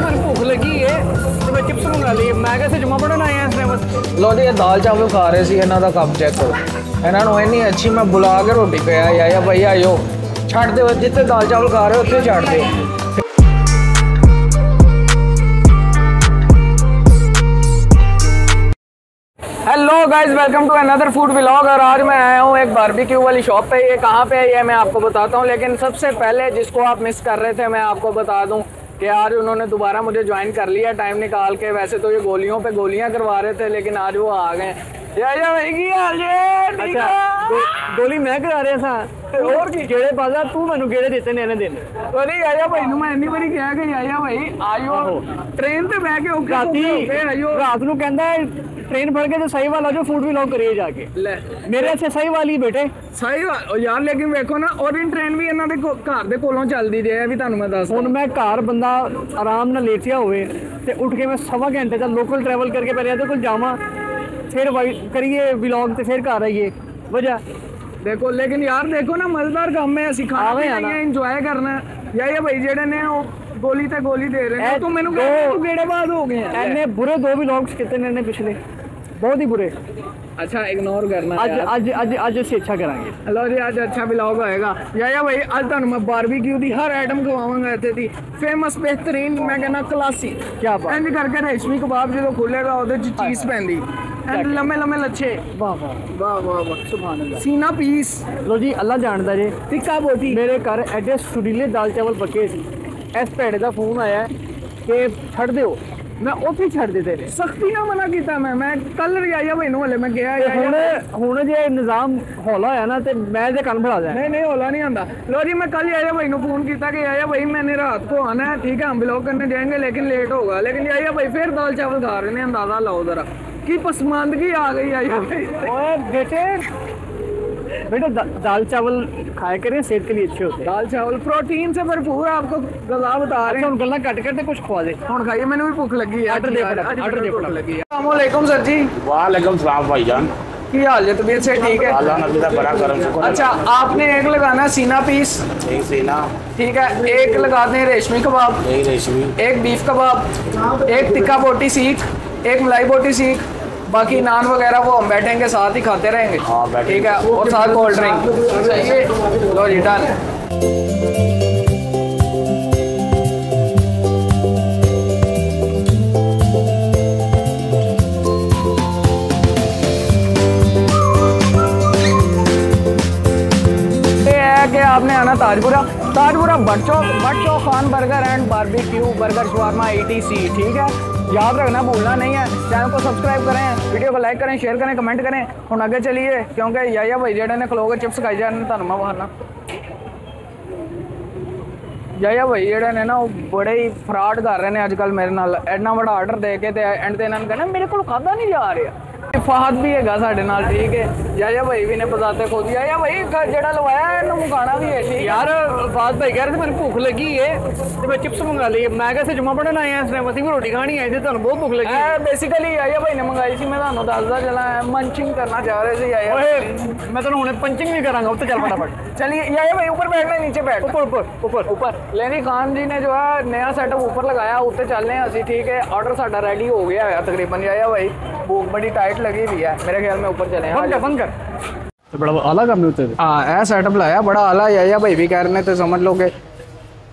से मेरे भूख लगी है तो मैं चिप्स मंगा ली। मैं कैसे जमा पड़ना आया इसने बस। लो जी दाल चावल खा रहे सी इन्हों का कप चेक करो। इन्होंने इन्नी अच्छी मैं बुला के रोटी पिया या भाई आयो छाड़ दो जितने दाल चावल खा रहे हो उतने छाड़ दो। Hello guys welcome to another food vlog. और आज मैं आया हूँ एक बारबेक्यू वाली शॉप पे। ये कहाँ पे है ये मैं आपको बताता हूँ, लेकिन सबसे पहले जिसको आप मिस कर रहे थे मैं आपको बता दूँ कि आज उन्होंने दोबारा मुझे ज्वाइन कर लिया टाइम निकाल के। वैसे तो ये गोलियों पे गोलियाँ करवा रहे थे लेकिन आज वो आ गए। अच्छा गोली मैं करा रहे था और गेड़े पाला तू मैं गेड़े देते ने दिन। अरे आया भाई मैं इन्नी बारी कहा कि आया भाई आयो ट्रेन से बह के रात को कहता ट्रेन भर के तो सही वाला जो फूड व्लॉग करिए जाके ले मेरे से सही वाली बेटे सही वाल यार। लेकिन देखो ना और इन ट्रेन भी इन्होंने घर के कोलों चलती रही है भी तुम मैं दस हूँ मैं घर बंदा आराम न लेटिया होवे ते उठ के मैं सवा घंटे तक लोकल ट्रैवल करके पहले तो कुछ जावा फिर करिए व्लॉग तो फिर घर आइए वजह देखो। लेकिन यार देखो ना मजेदार काम है असि खा रहे इंजॉय करना या भाई जेडे ने गोली तो गोली दे रहे हैं तो मैंने गेड़ेबाज हो गए हैं। इन्ने बुरे दो व्लॉग्स कितने ने पिछले बहुत ही बुरे। अच्छा इग्नोर करना आज यार। आज आज आज से अच्छा करांगे। हेलो जी आज अच्छा व्लॉग आएगा या भाई आज तुम मैं बारबेक्यू की हर आइटम खवाऊंगा इतने की फेमस बेहतरीन मैं कहना क्लासिक क्या बात इंज करके रेशमी कबाब जो खुलेगा वो चीज पैंदी एंड लम्बे लम्बे लच्छे वाह वाह वाह वाह सुभान अल्लाह सीना पीस। लो जी अल्लाह जानदा जे टिक्का बोटी मेरे घर एडे सुरीले दाल चावल पके सी इस भेड़े का फोन आया कि छड़ दो मैं उसे छड़ देते रहे सख्ती ना मना किया मैं कल रियाया भाई हले मैं गया हूँ जो निजाम हौला है ना तो मैं तो कल बढ़ा दें नहीं हौला नहीं आता। लो जी मैं कल याया भाई को फोन किया कि याया भाई मैंने रात को आना है ठीक है हम ब्लॉग करने जाएंगे लेकिन लेट होगा लेकिन याया भाई फिर दाल चावल खा रहे हैं अंदाजा लाओ जरा कि पसमानदगी आ गई याया भाई। और बेटे बेटा दाल चावल खाया करें सेहत के लिए अच्छे होते हैं दाल चावल प्रोटीन से भरपूर आपको गला बता रहे हैं गला कट करते कुछ खवा दे हम खाइए मैंने भी भूख लगी है आर्डर दे पड़ा लगी है। अस्सलामुअलैकुम सर जी। वालेकुम सलाम भाईजान की हाल है तबीयत से ठीक है अल्लाह बड़ा करम से। अच्छा आपने एक लगाना सीना पीस एक सीना ठीक है एक लगाते हैं रेशमी कबाब एक रेशमी एक बीफ कबाब एक टिक्का बोटी सीख एक मलाई बोटी सीख बाकी नान वगैरह वो हम बैठेंगे साथ ही खाते रहेंगे ठीक है और साथ कोल्ड ड्रिंक चाहिए। लो जी डन। ये है कि आपने आना Tajpura Bhatt Chowk Khan burger and barbecue burger शवारमा ETC ठीक है याद रखना भूलना नहीं है। चैनल को सब्सक्राइब करें वीडियो को लाइक करें शेयर करें कमेंट करें हम आगे चलिए क्योंकि याया भाई जेडे ने खलोगे चिप्स खाई जाने तुम मैं बहाना याया भाई जेडे ने ना वो बड़े ही फ्रॉड कर रहे हैं अजकल मेरे नाल एडना बड़ा आर्डर दे के एंड तो इन्होंने कहना मेरे को खादा नहीं जा रहा इफाहत भी है साढ़े नाल ठीक है याया भाई भी ने पजाते खो दी याया भाई जेड़ा लवाया इन्होंने मुकाना भी है ठीक यार। बाद भाई कह रहे थे मेरी भूख लगी है तो मैं चिप्स मंगा ली मैं कैसे जमा पड़न आया इसने बस रोटी खानी आई थी तुम बहुत भूख लगी है बेसिकली याया भाई ने मंगाई थी मैं तुम दसदा चला मंचिंग करना चाह रहे थे याया मैं तुम हूँ पंचिंग भी कराँगा उसे चल फटाफट चलिए याया भाई ऊपर बैठना नीचे बैठ ऊपर लेनी खान जी ने जो है नया सेटअप ऊपर लगाया उसे चलने असी ठीक है ऑर्डर साडा रेडी हो गया है तकरीबन याया भाई भूख बड़ी टाइट लगी हुई है मेरे ख्याल में ऊपर चले बंद कर तो बड़ा आला काम होते थे हाँ सेटअप लाया बड़ा आला याया भाई भी कह रहे थे समझ लो कि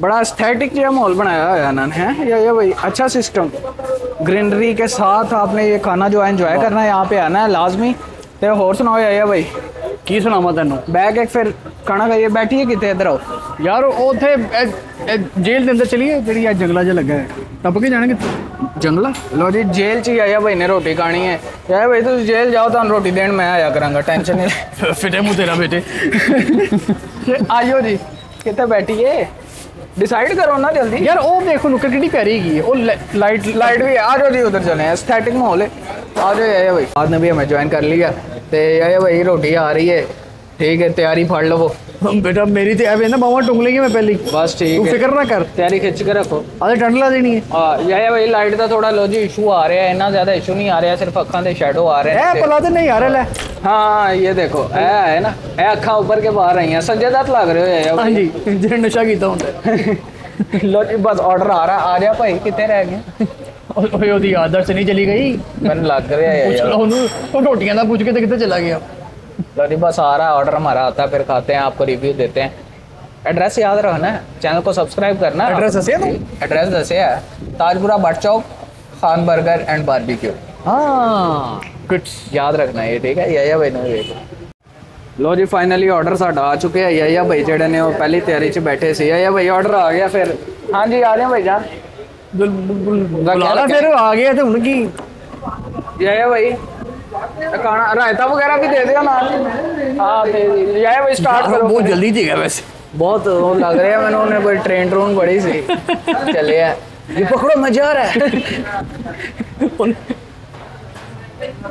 बड़ा एस्थेटिक जो माहौल बनाया है इन्होंने याया भाई अच्छा सिस्टम ग्रीनरी के साथ आपने ये खाना जो है एंजॉय करना है यहाँ पे आना है लाजमी तो होर सुनाओ याया भाई की सुनावा तेन बह के फिर खाना खाइए बैठिए कितने इधर आओ यार उथे जेल के अंदर चलिए जी जंगला जो लगा है टप के जाने जंगला। लो जी जेल च आया भाई ने रोटी खानी है यार भाई तुम जेल जाओ तो रोटी देन मैं आया करांगा टेंशन नहीं फिटे मुँह तेरा बेटे आइयो जी कितने बैठिए डिसाइड करो ना जल्दी यार वो देखो नुक्कड़ कितनी प्यारी की है वो लाइट भी आ जाओ जी उधर चले एस्थेटिक माहौल है आ जाओ याया भाई बाद ने भी हमें ज्वाइन कर लिया तो याया भाई रोटी आ रही है ठीक है तैयारी फाड़ लो बेटा मेरी तैयारी ना बाबा टुंगलेंगे मैं पहले बस ठीक है फिक्र ना कर तैयारी खिंच के रखो अरे ठंड ला देनी है याया भाई लाइट का थोड़ा लो जी इशू आ रहा है इतना ज्यादा इशू नहीं आ रहा सिर्फ अखां दे शैडो आ रहे हैं भला तो नहीं आ रहा हाँ ये देखो ए है ना ए अखां ऊपर के बाहर आई हैं संजय दत्त लग रहे हो याया भाई जी जिन्हें नशा किया होता है लो जी बस ऑर्डर आ रहा है। आ जा भाई कितने रह गए? ओए आदर से नहीं चली गई, मैंने लग रहा है यार रोटियां ना पूछ के तो कितने चला गया। लो जी बस आ रहा है ऑर्डर हमारा, आता है फिर खाते हैं, आपको रिव्यू देते हैं। एड्रेस याद रखना, चैनल को सब्सक्राइब करना। एड्रेस दसे है Tajpura Bhatt Chowk Khan burger and barbecue. हाँ कुछ याद रखना ये, ठीक है या भाई ने। लो जी फाइनली ऑर्डर साढ़ा आ चुके हैं। या भाई जेडे ने पहली तैयारी च बैठे से। या भाई ऑर्डर आ गया फिर। हाँ जी आ रहे हैं भाई जान फिर आ गया तो उनकी। या भाई खाना रायता वगैरह भी दे देना। हाँ या भाई स्टार्ट करो, बहुत जल्दी देगा वैसे, बहुत वो लग रहा है मैंने उन्हें कोई ट्रेन ट्रोन बड़ी सी चले है। ये पकड़ो मजा आ रहा है।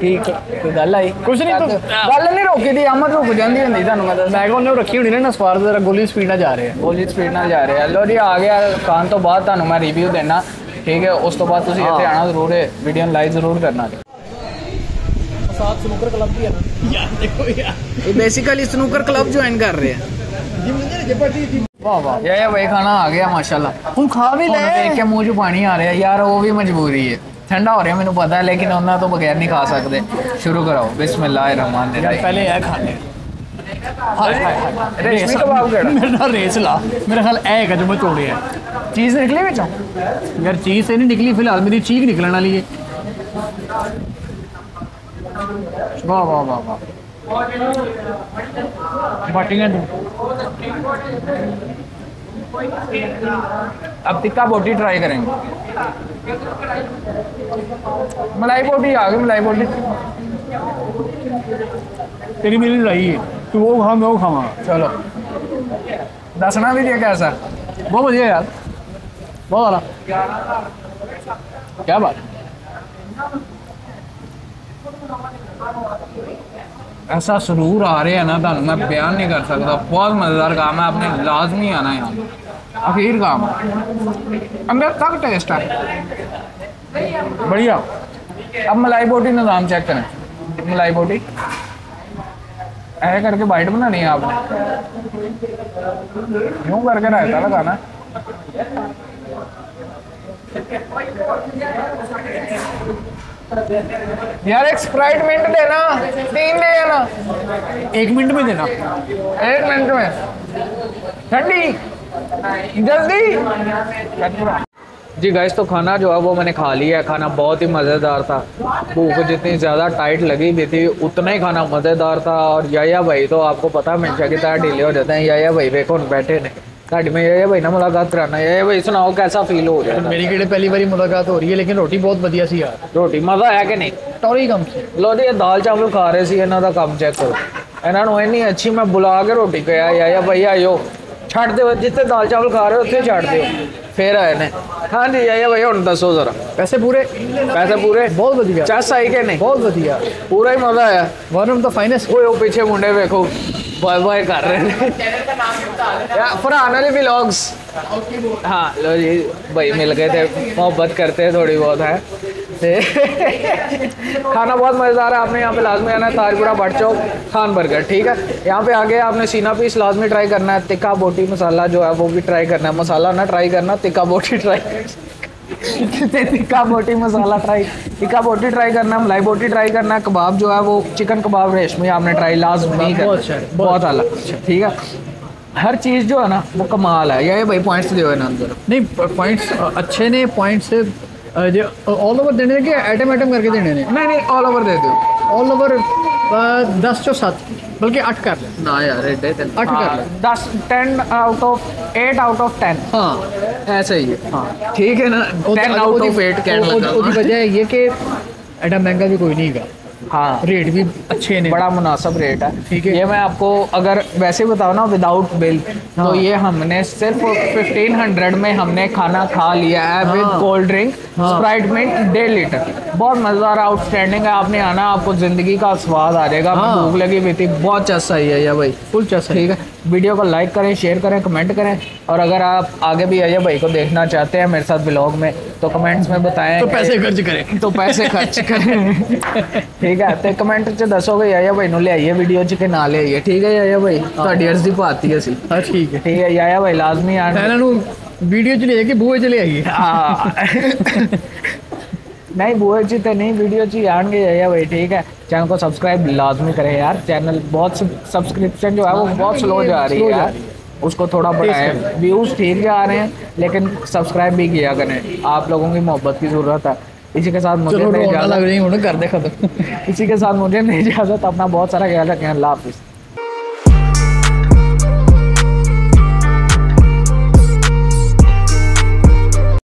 ठीक है तो गल आई कुछ नहीं, तो गल नहीं रोकी थी अमर रुक जाती है। नहीं तो मैं उन्हें रखी होनी ना स्पार्क, जरा गोली स्पीड ना जा रहे हैं, गोली स्पीड ना जा रहे हैं। लो जी आ गया खान तो बाद तुहानूं मैं रिव्यू देना, ठीक है। उस तो बाद तुसीं इत्थे आना जरूर है, वीडियो लाइक जरूर करना। साथ स्नूकर क्लब भी है ना यार, देखो यार ये बेसिकली स्नूकर क्लब ज्वाइन कर रहे हैं। वाह वाह या भाई खाना आ गया माशाल्लाह। हम खा भी ले देख के मुंह जो पानी आ रहा है यार, वो भी मजबूरी है। ठंडा हो रहा है मैंने पता है, लेकिन उन्हें तो बगैर नहीं खा सकते। शुरू कराओ बिस्मिल्लाहिर्रहमानिर्रहीम। पहले ये खाने हाय हाय रेशमी कबाब केड़ा मेरा रेस ला मेरा ख्याल ऐ है जो मैं तोड़े है। चीज निकली बेचाओ यार, चीज से नहीं निकली फिलहाल, मेरी चीख निकलने वाली है। वाह वाह वाह वाह अब टिक्का बोटी ट्राई करेंगे। मलाई बोटी आ गई, मलाई बोटी तेरी मेरी रही है तू वो खा मैं वो खावा। चलो दसना भी दिया कैसा, बहुत बढ़िया यार, बहुत वाला क्या बात। ऐसा सुरूर आ रहा है ना तो मैं बयान नहीं कर सकता, बहुत मज़ेदार काम है। आपने लाजमी आना यहाँ, आखिर काम अंदर तक टेस्ट है बढ़िया। अब मलाई बोटी निज़ाम चेक करें, मलाई बोटी ऐसे करके बाइट बनानी है आपने, यूँ करके रायता लगाना यार। एक स्प्राइट मिनट देना, 3 दे देना, 1 मिनट में देना, 1 मिनट में ठंडी जल्दी जी। गाइस तो खाना जो है वो मैंने खा लिया है, खाना बहुत ही मज़ेदार था। भूख जितनी ज़्यादा टाइट लगी हुई थी उतना ही खाना मज़ेदार था। और या भाई तो आपको पता मिनटा की तरह ढीले हो जाते हैं। या भाई देखो बैठे ने साड़ी में ये भाई ना मुलाकात कराना। ये भाई सुनाओ कैसा फील हो रहा है? मेरी किड़े पहली बारी मुलाकात हो रही है, लेकिन रोटी बहुत बढ़िया सी यार, रोटी मजा है कि नहीं? टोरी कम सी लो जी दाल चावल खा रहे सी, इन्हों का कम चेक करो, इन्होंने इन्नी अच्छी मैं बुला के रोटी कहा या भाई आयो छड़ दो, जितने दाल चावल खा रहे हो उत्थे छड़ दो फिर आए ने। हाँ जी या भाई हुण दसो जरा पैसे पूरे? पैसे पूरे बहुत बढ़िया, चस आई कि नहीं? बहुत बढ़िया, पूरा ही मजा आया, वन ऑफ द फाइनेस्ट। वो पीछे मुंडे देखो बाय बाय कर रहे हैं फरहान अली व्लॉग्स। हाँ लो जी भाई मिल गए थे, मोहब्बत करते हैं थोड़ी बहुत है। खाना बहुत मज़ेदार है, आपने यहाँ पे लाजमी आना है ताजपुरा भट्ट चौक खान बर्गर, ठीक है। यहाँ पे आगे आपने सीना पीस लाजमी ट्राई करना है, तिक्का बोटी मसाला जो है वो भी ट्राई करना है। मसाला ना ट्राई करना, तिक्का बोटी ट्राई तिक्का बोटी मसाला ट्राई, तिक्का बोटी ट्राई करना है, मलाई बोटी ट्राई करना है। कबाब जो है वो चिकन कबाब रेशमी आपने ट्राई लाजमी करना, बहुत आला ठीक है। हर चीज़ जो है ना वो कमाल है। ये भाई पॉइंट्स दे अंदर नहीं, पॉइंट्स अच्छे ने, पॉइंट्स जो ऑल ओवर देने के आइटम आइटम करके देने ने? नहीं ऑल ओवर दे दो, ऑल ओवर 10 चो 7 बल्कि 8 कर ले ना यार, 8 कर ले 10 10 आउट ऑफ 8 आउट ऑफ 10। हाँ ऐसा ही है, हाँ ठीक है ना। 10 आउट ऑफ 8 कहने बजाय ये कि एडा महंगा भी कोई नहीं गा, हाँ रेट भी अच्छे ने, बड़ा मुनासिब रेट है ठीक है। ये मैं आपको अगर वैसे बताऊँ ना विदाउट बिल, हाँ। तो ये हमने सिर्फ 1500 में हमने खाना खा लिया है, हाँ। विद कोल्ड ड्रिंक, हाँ। स्प्राइट मिंट 1.5 लीटर, बहुत मज़ेदार आउटस्टैंडिंग है। आपने आना, आपको ज़िंदगी का स्वाद आ जाएगा। भूख लगी हुई थी, बहुत चस्सा ही है या भाई, फुल चस्सा ठीक है। वीडियो को लाइक करें, शेयर करें, कमेंट करें, और अगर आप आगे भी अजय भाई को देखना चाहते हैं मेरे साथ व्लॉग में तो कमेंट्स में बताएं, तो पैसे खर्च करें, तो पैसे खर्च करें ठीक है। तो कमेंट च दसोगे अजय भाई नु ले आइए वीडियो च के ना ले आइए, ठीक है अजय भाई। ਤੁਹਾਡੀ ਅਰਜ਼ੀ ਪਾਤੀ ਅਸੀਂ। हाँ ठीक है, ठीक है। अजय भाई लाजमी आना। वीडियो चली आएगी बुआ चली आएगी नहीं बुआ जी तो नहीं वीडियो जी आएंगे या भाई ठीक है। चैनल को सब्सक्राइब लाजमी करें यार, चैनल बहुत सब्सक्रिप्शन जो है वो बहुत स्लो जा रही है यार, उसको थोड़ा बढ़ाएं। व्यूज़ ठीक जा रहे हैं लेकिन सब्सक्राइब भी किया करें, आप लोगों की मोहब्बत की ज़रूरत है। इसी के साथ मुझे नहीं इजाज़त, अपना बहुत सारा ख्याल रखें। अल्लाह हाफ़िज़।